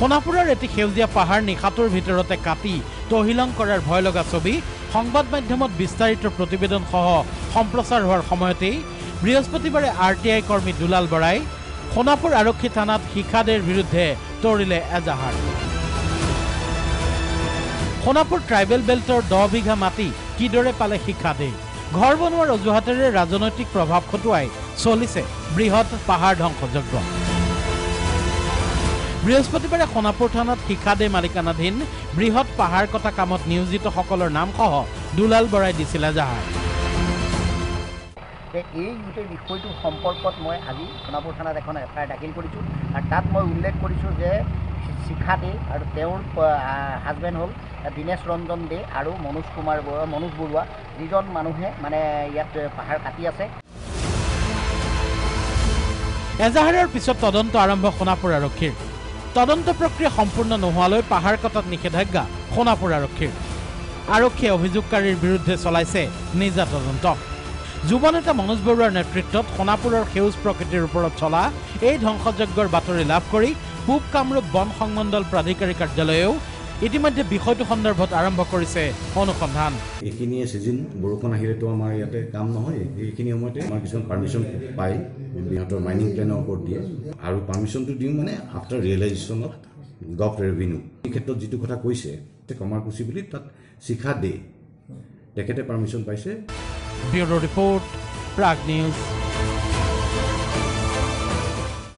সোনাপুরের এটি সেউজিয়া পাহাড় নিশাটোর ভিতরতে কাটি তহিলং করার ভয় লগা ছবি সংবাদ মাধ্যমত বিস্তারিত প্রতিবেদন সহ সম্প্রচার হওয়ার সময়তেই বৃহস্পতিবারে RTI কর্মী দুলাল বড়াই সোনাপুর আরক্ষী থানাত শিখা দেৰ বিরুদ্ধে তৰিলে এজাহাৰ। সোনাপুর ট্রাইবেল বেল্টর 10 বিঘা মাটি কিদরে পালে শিখা দে? ঘর বনোৱাৰ অজুহাতেৰে ৰাজনৈতিক প্রভাব খটুৱাই চলিছে বৃহৎ পাহাড় ধ্বংসযজ্ঞ। বৃহস্পতিবারে সোনাপুর থানাত শিখা দে মালিকানাধীন বৃহৎ পাহাড় কটা কামত নিয়োজিত সকলৰ নামসহ দুলাল বড়াই দিছিল এজাহাৰ। এই গোটেই বিষয়টো সম্পর্কত মই আজি সোনাপুর থানাত এখন FIR দাখিল করেছো, আর তাত মই উল্লেখ করেছো যে শিখা দে আর তেওঁৰ হাজবেন্ড হল দীনেশ রঞ্জন দে আর মনোজ বৰুৱা দুজন মানুহে মানে ইয়াত পাহাড় কাটি আছে। এজাহাৰৰ পিছত তদন্ত আরম্ভ সোনাপুর আৰক্ষীৰ। তদন্ত প্রক্রিয়া সম্পূর্ণ নোহালৈ পাহাড় কটাত নিষেধাজ্ঞা সোনাপুর আৰক্ষীৰ। আৰক্ষীয়ে অভিযোগকাৰীৰ বিৰুদ্ধে চলাইছে নিজা তদন্ত। যুবনেতা মনোজ বৰুৱাৰ নেতৃত্বত সোনাপুৰৰ সেউজ প্ৰকৃতিৰ ওপৰত চলা এই ধ্বংসযজ্ঞৰ বাতৰি লাভ কৰি পূব কামৰূপ বন সংমণ্ডল প্ৰাধিকাৰী কাৰ্যালয়েও ইতিমধ্যে বিষয়টো সন্দৰ্ভত আৰম্ভ কৰিছে অনুসন্ধান। এইখিনি সিজন বৰষুণ আহিলেতো আমাৰ ইয়াতে কাম নহয়, এইখিনি সময়তে আমাৰ কিছুমান পারমিশন পাই বিহাৰৰ মাইনিং প্লেনৰ ওপৰত দিয়ে, আৰু পারমিশনটো দিও মানে after realisation of gov revenue. এই ক্ষেত্ৰত যিটো কথা কৈছে তে কমাৰকুছি বুলি তাত শিখা দে তেখেতে পারমিশন পাইছে। Bureau report Prag news.